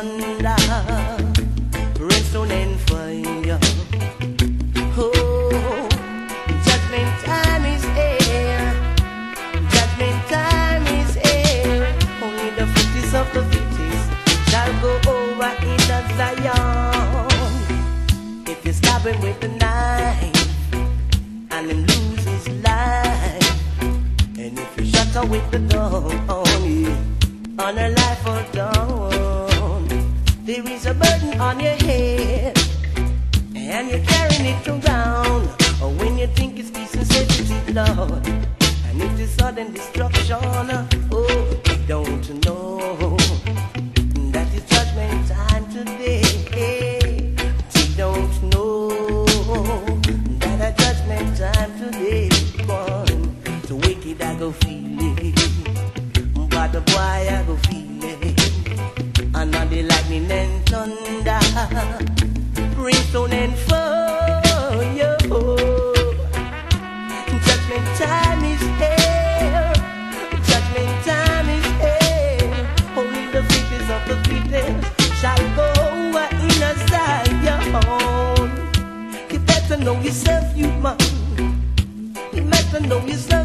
thunder, brimstone and fire. Oh, judgment time is here. Judgment time is here. Only the fittest of the fittest shall go over in the Zion. If you stab him with a knife and him lose his life, and if you shut her with the gun, on her life or down, there is a burden on your head, and you're carrying it around. Or when you think it's peace and safety, Lord, and it is sudden destruction. Oh, you don't know that it's judgment time today. You don't know that it's judgment time today. So wicked I go feel it. But the boy I go feel it. And now the lightning and thunder, brimstone and fire. Judgment time is here. Judgment time is here. Only the fittest of the fittest shall go in a Zion. You better know yourself, you man. You better know yourself.